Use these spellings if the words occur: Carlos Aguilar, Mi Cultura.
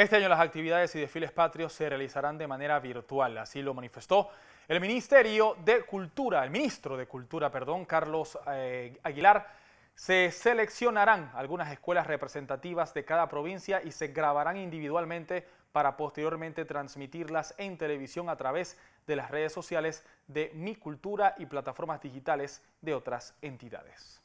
Este año las actividades y desfiles patrios se realizarán de manera virtual, así lo manifestó el ministro de Cultura, Carlos Aguilar. Se seleccionarán algunas escuelas representativas de cada provincia y se grabarán individualmente para posteriormente transmitirlas en televisión a través de las redes sociales de Mi Cultura y plataformas digitales de otras entidades.